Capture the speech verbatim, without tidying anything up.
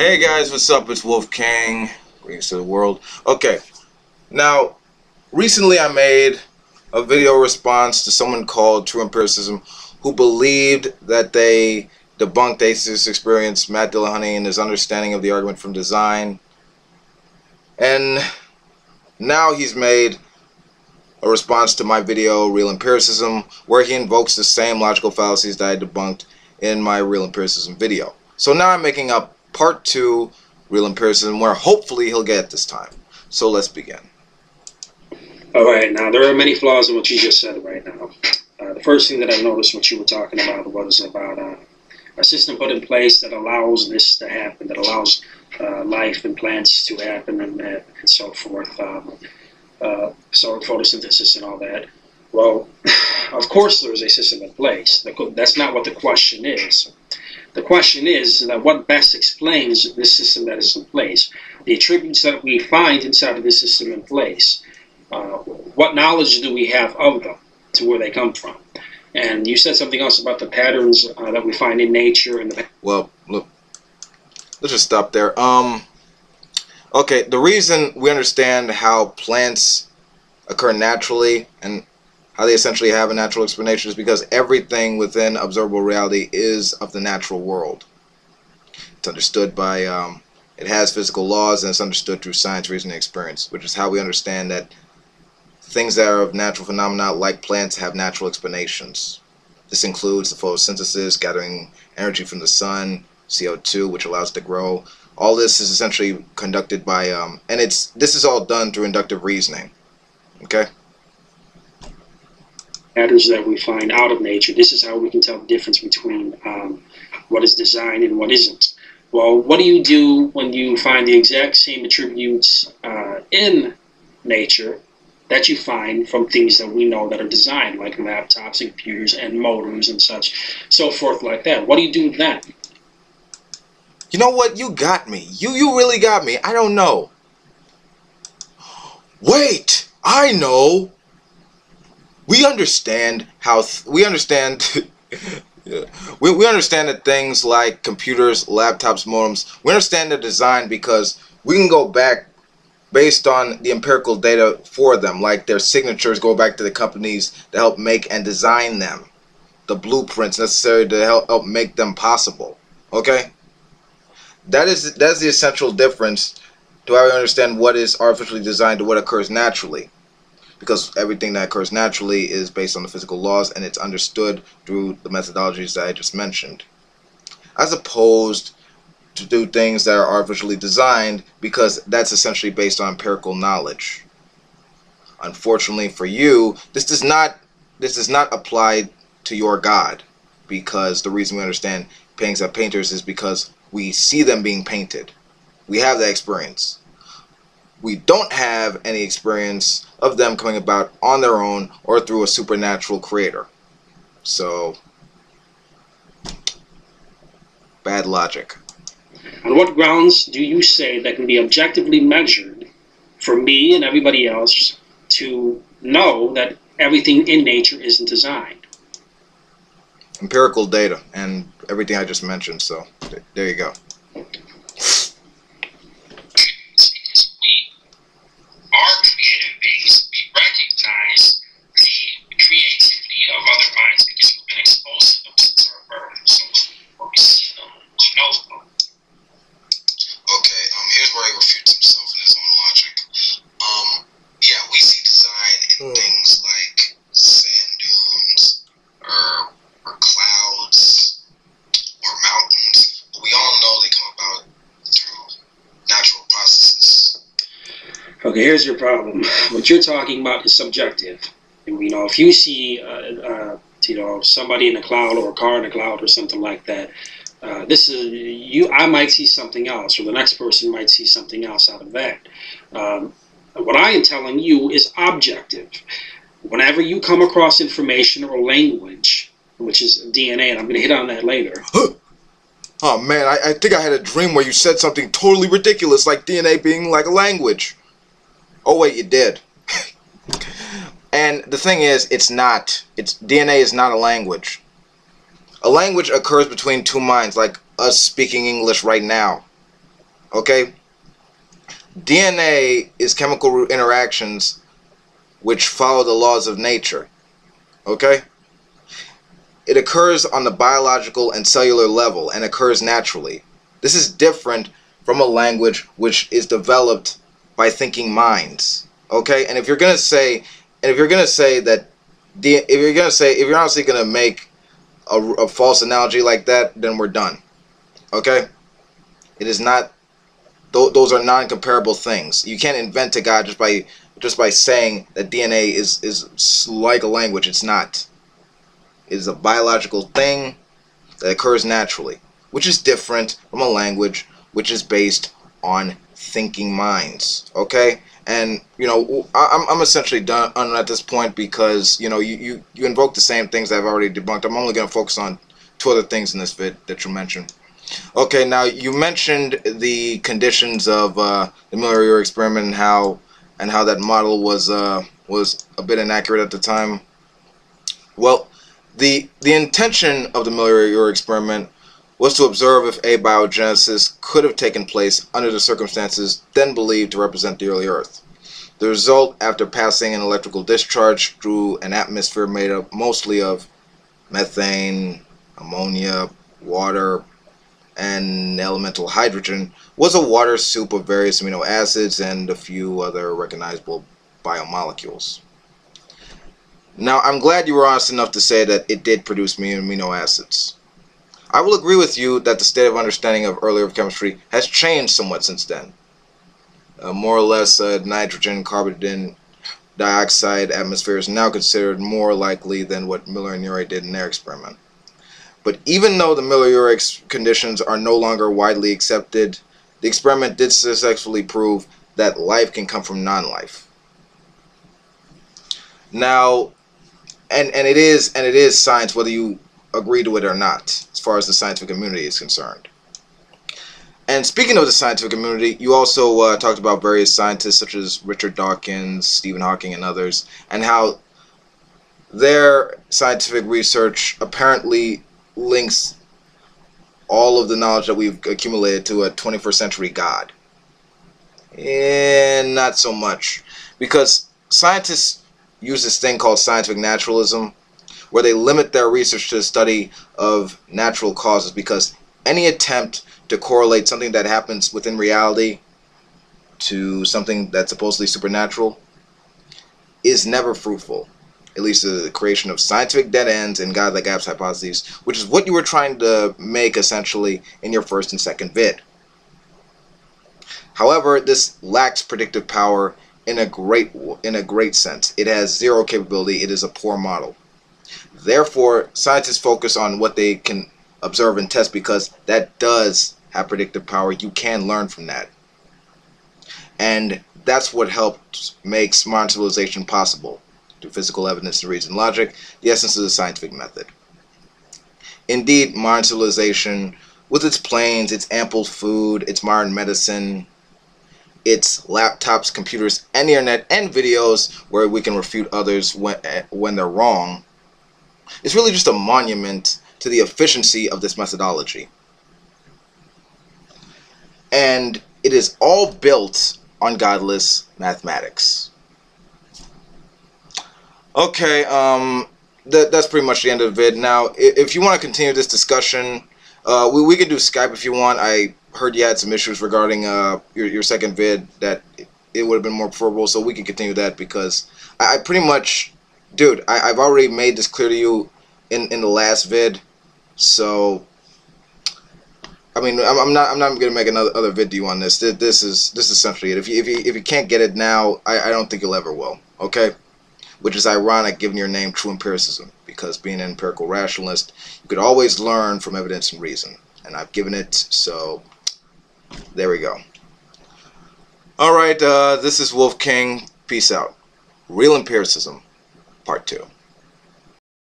Hey guys, what's up? It's Wolf King, greetings to the world. Okay, now recently I made a video response to someone called True Empiricism who believed that they debunked atheist experience, Matt Dillahunty, and his understanding of the argument from design. And now he's made a response to my video, Real Empiricism, where he invokes the same logical fallacies that I debunked in my Real Empiricism video. So now I'm making up Part two, Real Empiricism, where hopefully he'll get it this time. So let's begin. All right, now there are many flaws in what you just said right now. Uh, the first thing that I noticed what you were talking about was about uh, a system put in place that allows this to happen, that allows uh, life and plants to happen and, uh, and so forth, um, uh, so photosynthesis and all that. Well, of course there is a system in place. That's not what the question is. The question is that what best explains this system that is in place, the attributes that we find inside of this system in place, uh, what knowledge do we have of them, to where they come from? And you said something else about the patterns uh, that we find in nature and the. Well, look, let's just stop there. Um, okay, the reason we understand how plants occur naturally and how they essentially have a natural explanation is because everything within observable reality is of the natural world. It's understood by, um, it has physical laws, and it's understood through science, reason, and experience, which is how we understand that things that are of natural phenomena, like plants, have natural explanations. This includes the photosynthesis, gathering energy from the sun, C O two, which allows it to grow. All this is essentially conducted by, um, and it's this is all done through inductive reasoning. Okay? Patterns that we find out of nature. This is how we can tell the difference between um, what is design and what isn't. Well, what do you do when you find the exact same attributes uh, in nature that you find from things that we know that are designed, like laptops and computers and motors and such, so forth like that? What do you do then? You know what? You got me. You, you really got me. I don't know. Wait! I know! We understand how th we understand yeah. we, we understand that things like computers, laptops, modems, we understand the design because we can go back based on the empirical data for them, like their signatures go back to the companies that help make and design them, the blueprints necessary to help, help make them possible. Okay, that is that's the essential difference to how we understand what is artificially designed to what occurs naturally. Because everything that occurs naturally is based on the physical laws, and it's understood through the methodologies that I just mentioned, as opposed to do things that are artificially designed, because that's essentially based on empirical knowledge. Unfortunately for you, this does not this does not apply to your God, because the reason we understand paintings as painters is because we see them being painted. We have that experience. We don't have any experience of them coming about on their own or through a supernatural creator. So, bad logic. On what grounds do you say that can be objectively measured for me and everybody else to know that everything in nature isn't designed? Empirical data and everything I just mentioned, so there you go. Okay, here's your problem. What you're talking about is subjective. And, you know, if you see, uh, uh, you know, somebody in a cloud or a car in a cloud or something like that, uh, this is you. I might see something else, or the next person might see something else out of that. Um, what I am telling you is objective. Whenever you come across information or language, which is D N A, and I'm going to hit on that later. Oh man, I, I think I had a dream where you said something totally ridiculous, like D N A being like a language. Oh wait, you did. And the thing is, it's not. It's D N A is not a language. A language occurs between two minds, like us speaking English right now. Okay? D N A is chemical interactions which follow the laws of nature. Okay? It occurs on the biological and cellular level and occurs naturally. This is different from a language which is developed by thinking minds. Okay? And if you're going to say and if you're going to say that if you're going to say if you're honestly going to make a, a false analogy like that, then we're done. Okay? It is not th those are non-comparable things. You can't invent a God just by just by saying that D N A is is like a language. It's not. It is a biological thing that occurs naturally, which is different from a language which is based on thinking minds. Okay? And, you know, I'm, I'm essentially done at this point because, you know, you, you, you invoke the same things that I've already debunked. I'm only going to focus on two other things in this vid that you mentioned. Okay, now you mentioned the conditions of uh, the Miller-Urey experiment and how and how that model was uh, was a bit inaccurate at the time. Well, the the intention of the Miller-Urey experiment was to observe if abiogenesis could have taken place under the circumstances then believed to represent the early Earth. The result, after passing an electrical discharge through an atmosphere made up mostly of methane, ammonia, water, and elemental hydrogen, was a water soup of various amino acids and a few other recognizable biomolecules. Now, I'm glad you were honest enough to say that it did produce amino acids. I will agree with you that the state of understanding of earlier chemistry has changed somewhat since then. Uh, more or less, uh, nitrogen, carbon dioxide atmosphere is now considered more likely than what Miller and Urey did in their experiment. But even though the Miller-Urey conditions are no longer widely accepted, the experiment did successfully prove that life can come from non-life. Now, and and it is and it is science, whether you agree to it or not, as far as the scientific community is concerned. And speaking of the scientific community, you also uh, talked about various scientists such as Richard Dawkins, Stephen Hawking, and others, and how their scientific research apparently links all of the knowledge that we've accumulated to a twenty-first century God. And not so much, because scientists use this thing called scientific naturalism, where they limit their research to the study of natural causes, because any attempt to correlate something that happens within reality to something that's supposedly supernatural is never fruitful, at least to the creation of scientific dead ends and godlike gaps hypotheses, which is what you were trying to make essentially in your first and second vid. However, this lacks predictive power in a great in a great sense. It has zero capability. It is a poor model. Therefore, scientists focus on what they can observe and test because that does have predictive power. You can learn from that. And that's what helped make modern civilization possible, through physical evidence and reason logic, the essence of the scientific method. Indeed, modern civilization, with its planes, its ample food, its modern medicine, its laptops, computers, and the internet, and videos where we can refute others when, when they're wrong, it's really just a monument to the efficiency of this methodology. And it is all built on godless mathematics. Okay, um, that, that's pretty much the end of the vid. Now, if you want to continue this discussion, uh, we, we can do Skype if you want. I heard you had some issues regarding uh, your, your second vid that it would have been more preferable, so we can continue that because I, I pretty much... Dude, I, I've already made this clear to you in, in the last vid, so I mean, I'm, I'm not I'm not gonna make another other video on this. This, this is this is essentially it. If you if you if you can't get it now, I, I don't think you'll ever will. Okay, which is ironic given your name, True Empiricism, because being an empirical rationalist, you could always learn from evidence and reason, and I've given it. So there we go. All right, uh, this is Wolf King. Peace out. Real Empiricism, Part two.